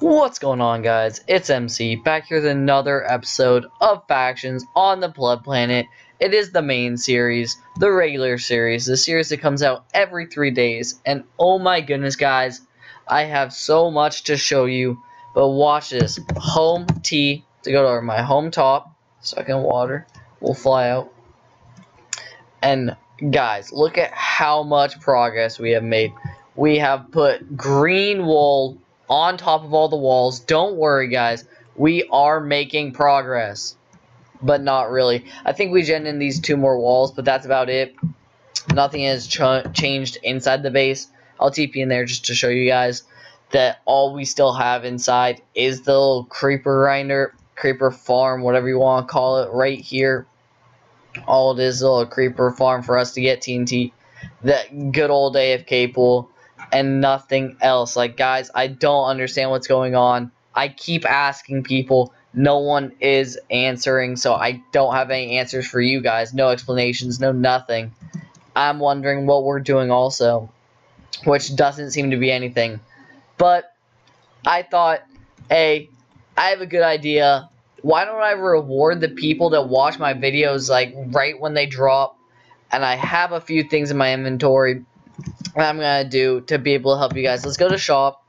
What's going on, guys? It's MC back here with another episode of Factions on the Pleb Planet. It is the main series, the regular series, the series that comes out every 3 days. And oh my goodness, guys, I have so much to show you. But watch this. Home T to go to my home top. Second water. We'll fly out. And guys, look at how much progress we have made. We have put green wool on top of all the walls. Don't worry, guys, we are making progress, but not really. I think we gen in these 2 more walls, but that's about it. Nothing has changed inside the base. I'll TP in there just to show you guys that all we still have inside is the little creeper grinder, creeper farm, whatever you want to call it, right here. All it is a little creeper farm for us to get TNT, that good old AFK pool, and nothing else. Like, guys, I don't understand what's going on. I keep asking people, no one is answering, so I don't have any answers for you guys. No explanations, no nothing. I'm wondering what we're doing also, which doesn't seem to be anything. But I thought, hey, I have a good idea. Why don't I reward the people that watch my videos, like, right when they drop? And I have a few things in my inventory I'm gonna do to be able to help you guys. Let's go to shop,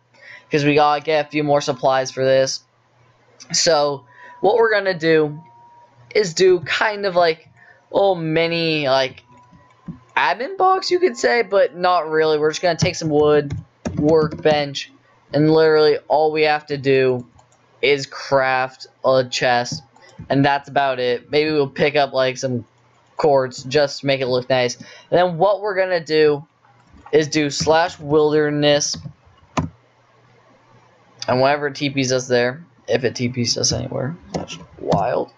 because we gotta get a few more supplies for this. So what we're gonna do is do kind of like, oh, mini like admin box, you could say, but not really. We're just gonna take some wood, workbench, and literally all we have to do is craft a chest, and that's about it. Maybe we'll pick up like some cords just to make it look nice. And then what we're gonna do is do slash wilderness, and whenever it TPs us there, if it TPs us anywhere, that's wild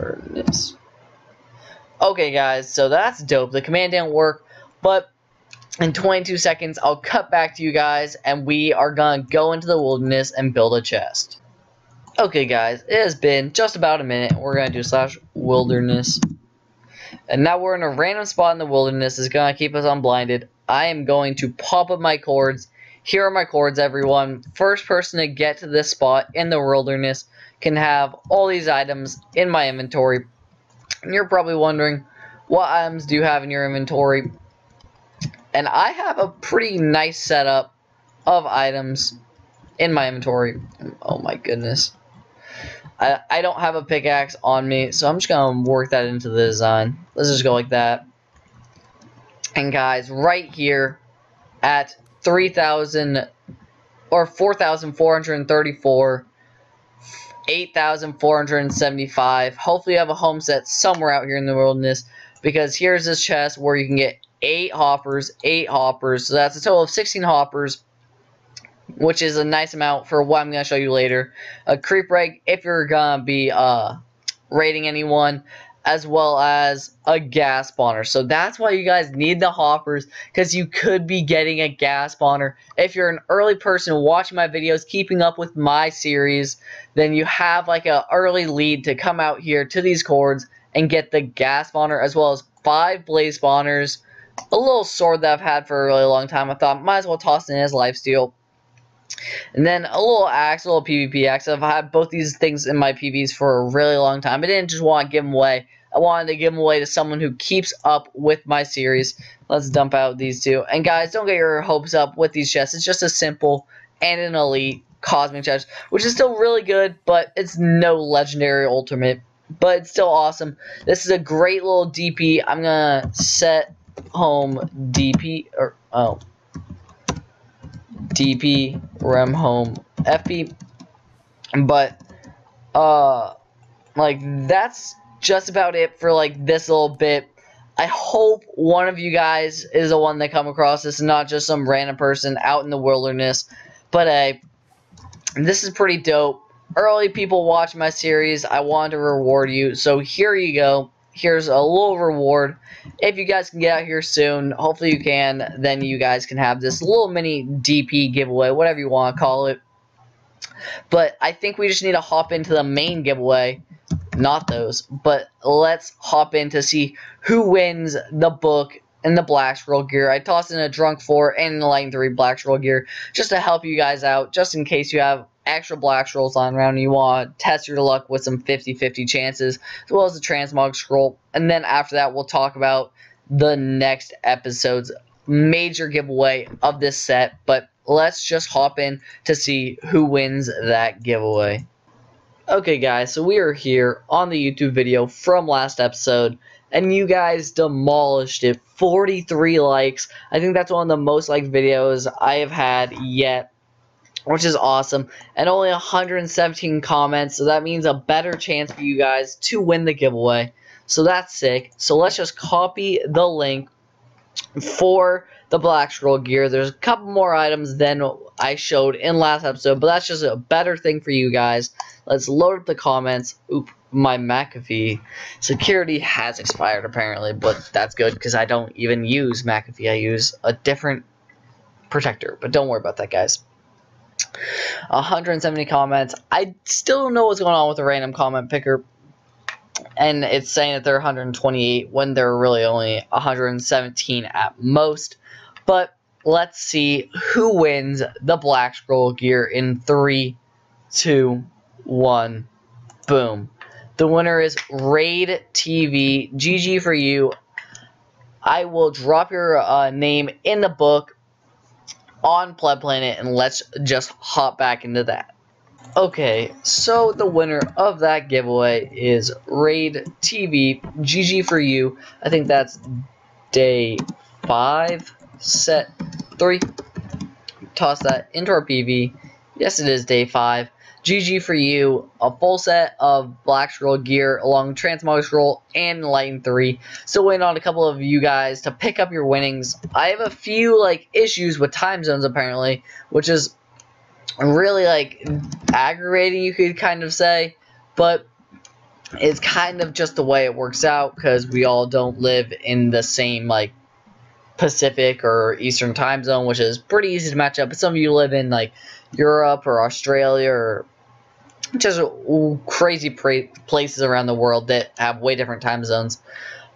wilderness. Okay, guys, so that's dope. The command didn't work, but in 22 seconds I'll cut back to you guys, and we are gonna go into the wilderness and build a chest. Okay, guys, it has been just about a minute. We're gonna do slash wilderness. And now we're in a random spot in the wilderness. It's going to keep us unblinded. I am going to pop up my cords. Here are my cords, everyone. First person to get to this spot in the wilderness can have all these items in my inventory. And you're probably wondering, what items do you have in your inventory? And I have a pretty nice setup of items in my inventory. Oh my goodness. I don't have a pickaxe on me, so I'm just going to work that into the design. Let's just go like that. And guys, right here at 3,000 or 4,434, 8,475. Hopefully you have a home set somewhere out here in the wilderness, because here's this chest where you can get 8 hoppers. So that's a total of 16 hoppers, which is a nice amount for what I'm going to show you later. A creeper egg if you're going to be raiding anyone, as well as a gas spawner. So that's why you guys need the hoppers, because you could be getting a gas spawner. If you're an early person watching my videos, keeping up with my series, then you have like an early lead to come out here to these cords and get the gas spawner, as well as 5 blaze spawners, a little sword that I've had for a really long time. I thought might as well toss in his lifesteal. And then a little axe, a little PvP axe. I've had both these things in my PVs for a really long time. I didn't just want to give them away. I wanted to give them away to someone who keeps up with my series. Let's dump out these two. And guys, don't get your hopes up with these chests. It's just a simple and an elite cosmic chest, which is still really good, but it's no legendary ultimate. But it's still awesome. This is a great little DP. I'm going to set home DP, or oh, DP rem home FP. But like, that's just about it for like this little bit. I hope one of you guys is the one that come across this and not just some random person out in the wilderness. But hey, this is pretty dope. Early people watch my series. I wanted to reward you, so here you go. Here's a little reward. If you guys can get out here soon, hopefully you can, then you guys can have this little mini DP giveaway, whatever you want to call it. But I think we just need to hop into the main giveaway. Not those, but let's hop in to see who wins the book in the Black Scroll gear. I tossed in a Drunk 4 and the Lightning 3 Black Scroll gear just to help you guys out, just in case you have extra Black Scrolls on around and you want to test your luck with some 50-50 chances, as well as the Transmog Scroll. And then after that, we'll talk about the next episode's major giveaway of this set, but let's just hop in to see who wins that giveaway. Okay guys, so we are here on the YouTube video from last episode, and you guys demolished it. 43 likes. I think that's one of the most liked videos I have had yet, which is awesome. And only 117 comments, so that means a better chance for you guys to win the giveaway. So that's sick. So let's just copy the link for the Black Scroll gear. There's a couple more items than I showed in last episode, but that's just a better thing for you guys. Let's load up the comments. Oop, my McAfee security has expired apparently, but that's good because I don't even use McAfee. I use a different protector, but don't worry about that, guys. 170 comments. I still don't know what's going on with the random comment picker. And it's saying that they're 128 when they're really only 117 at most. But let's see who wins the Black Scroll gear in 3, 2, 1. Boom. The winner is Raid TV. GG for you. I will drop your name in the book on Pleb Planet, and let's just hop back into that. Okay, so the winner of that giveaway is Raid TV. GG for you. I think that's day 5, set 3. Toss that into our PV. Yes, it is day 5. GG for you. A full set of Black Scroll gear along with Transmog Scroll and Lightning 3. Still waiting on a couple of you guys to pick up your winnings. I have a few issues with time zones apparently, which is really aggravating, you could kind of say, but it's kind of just the way it works out because we all don't live in the same Pacific or Eastern time zone, which is pretty easy to match up. But some of you live in Europe or Australia or just crazy places around the world that have way different time zones.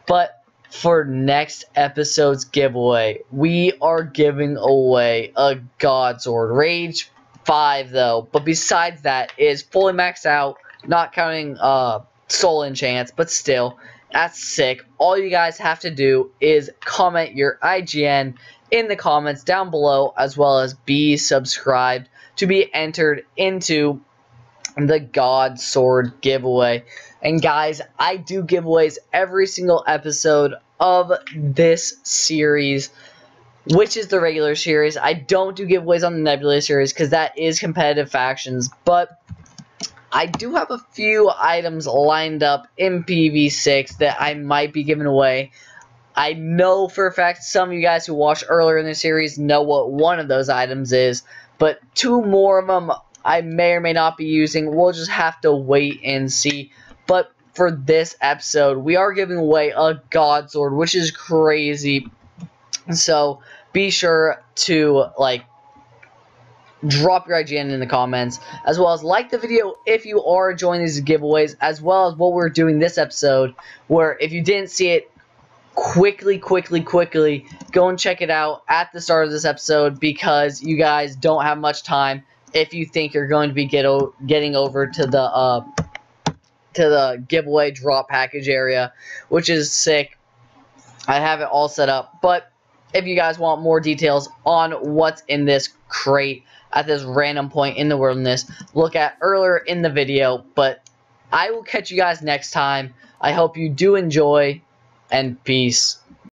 But for next episode's giveaway, we are giving away a God Sword, Rage 5 though, but besides that is fully maxed out, not counting soul enchants, but still, that's sick. All you guys have to do is comment your IGN in the comments down below, as well as be subscribed to be entered into the God Sword giveaway. And guys, I do giveaways every single episode of this series, which is the regular series. I don't do giveaways on the Nebula series because that is competitive factions, but I do have a few items lined up in PV6 that I might be giving away. I know for a fact some of you guys who watched earlier in the series know what one of those items is, but 2 more of them I may or may not be using. We'll just have to wait and see. But for this episode, we are giving away a God Sword, which is crazy. So be sure to drop your IGN in the comments, as well as the video if you are enjoying these giveaways, as well as what we're doing this episode, where if you didn't see it, quickly go and check it out at the start of this episode, because you guys don't have much time if you think you're going to be getting over to the giveaway drop package area, which is sick. I have it all set up, but if you guys want more details on what's in this crate at this random point in the wilderness, look at earlier in the video. But I will catch you guys next time. I hope you do enjoy, and peace.